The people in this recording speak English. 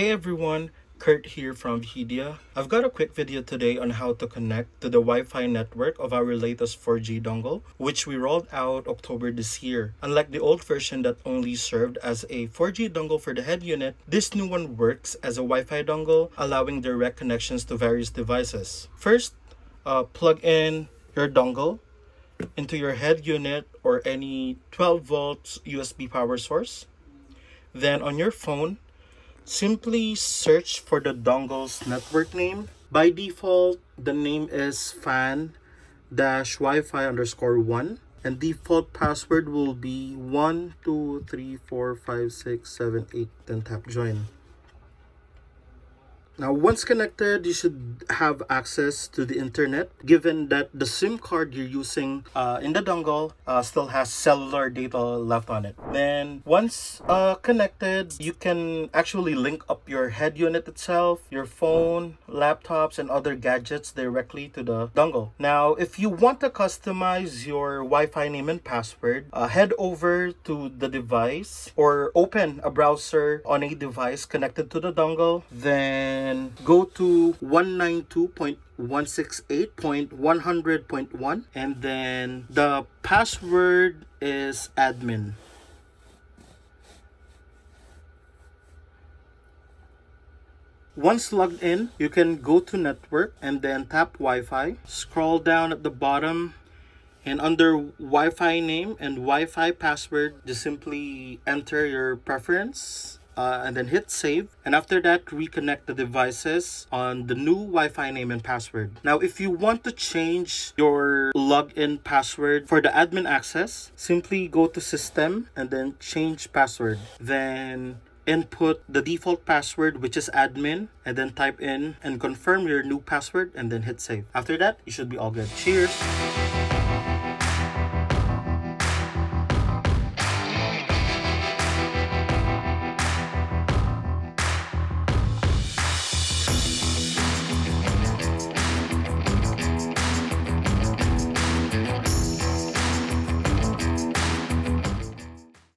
Hey everyone, Kurt here from Vhedia. I've got a quick video today on how to connect to the Wi-Fi network of our latest 4G dongle, which we rolled out October this year. Unlike the old version that only served as a 4G dongle for the head unit, this new one works as a Wi-Fi dongle, allowing direct connections to various devices. First, plug in your dongle into your head unit or any 12 volts USB power source. Then on your phone, simply search for the dongle's network name. By default, the name is fan-wifi_1 and default password will be 123456789. Then tap join. Now, once connected, you should have access to the internet, given that the SIM card you're using in the dongle still has cellular data left on it. Then, once connected, you can actually link up your head unit itself, your phone, laptops, and other gadgets directly to the dongle. Now, if you want to customize your Wi-Fi name and password, head over to the device or open a browser on a device connected to the dongle. Then go to 192.168.100.1 and then the password is admin. Once logged in, you can go to network and then tap Wi-Fi. Scroll down at the bottom and under Wi-Fi name and Wi-Fi password, just simply enter your preference. And then hit save, and after that reconnect the devices on the new Wi-Fi name and password. Now, if you want to change your login password for the admin access, simply go to system and then change password, then input the default password, which is admin, and then type in and confirm your new password and then hit save. After that, you should be all good. Cheers.